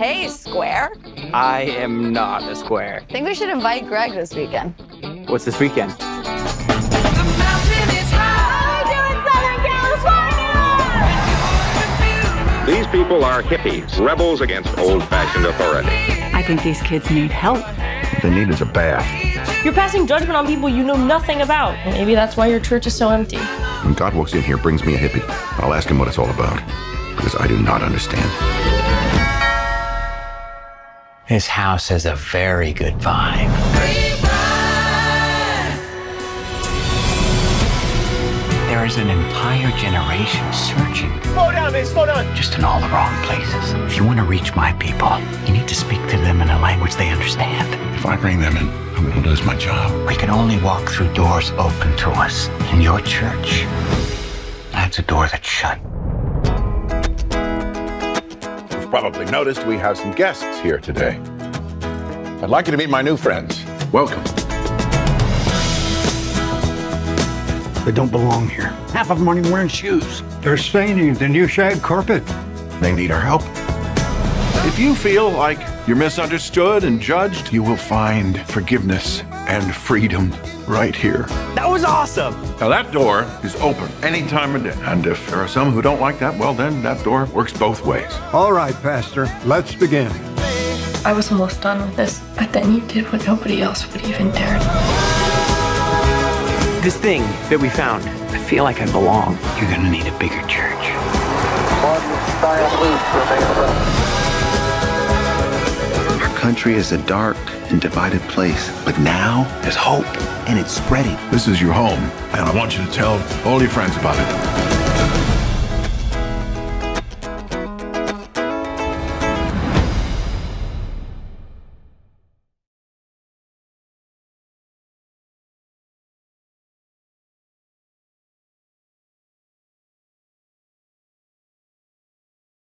Hey, square. I am not a square. I think we should invite Greg this weekend. What's this weekend? The mountain is high. We do in Southern California. These people are hippies, rebels against old-fashioned authority. I think these kids need help. What they need is a bath. You're passing judgment on people you know nothing about. Maybe that's why your church is so empty. When God walks in here, brings me a hippie, I'll ask him what it's all about, because I do not understand. This house has a very good vibe. There is an entire generation searching. Slow down, man, slow down. Just in all the wrong places. If you want to reach my people, you need to speak to them in a language they understand. If I bring them in, I'm going to lose my job. We can only walk through doors open to us. In your church, that's a door that's shut. Probably noticed we have some guests here today. I'd like you to meet my new friends. Welcome. They don't belong here. Half of them aren't even wearing shoes. They're staining the new shag carpet. They need our help. If you feel like you're misunderstood and judged, you will find forgiveness and freedom right here. That was awesome. Now that door is open any time of day. And if there are some who don't like that, well then that door works both ways. All right, Pastor, let's begin. I was almost done with this, but then you did what nobody else would even dare. This thing that we found, I feel like I belong. You're gonna need a bigger church. Country is a dark and divided place, but now there's hope, and it's spreading. This is your home, and I want you to tell all your friends about it.